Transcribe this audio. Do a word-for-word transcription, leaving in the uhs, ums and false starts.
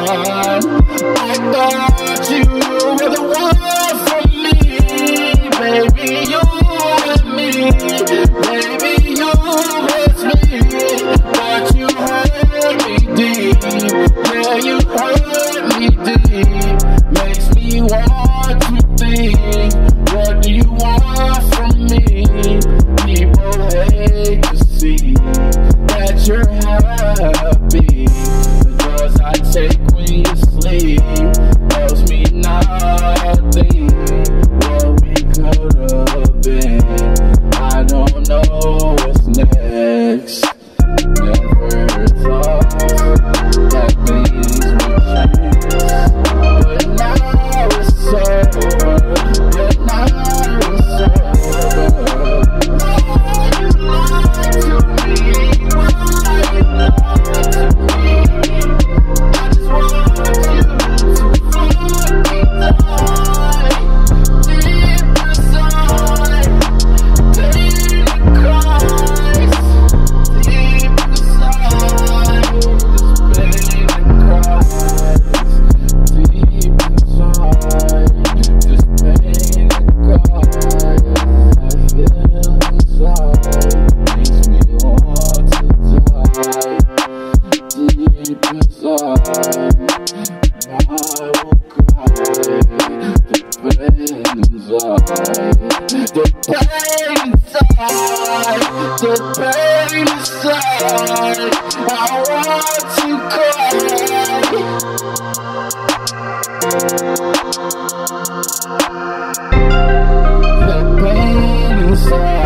I thought you were the one for me. Baby, you with me. Baby, you with me. But you hurt me deep. Yeah, you hurt me deep. Makes me want to think. What do you want from me? People hate to see that you're happy. The drugs I take when you sleep tells me nothing. What we could have been, I don't know what's next. Never thought that things would change, but now it's over. But the pain inside.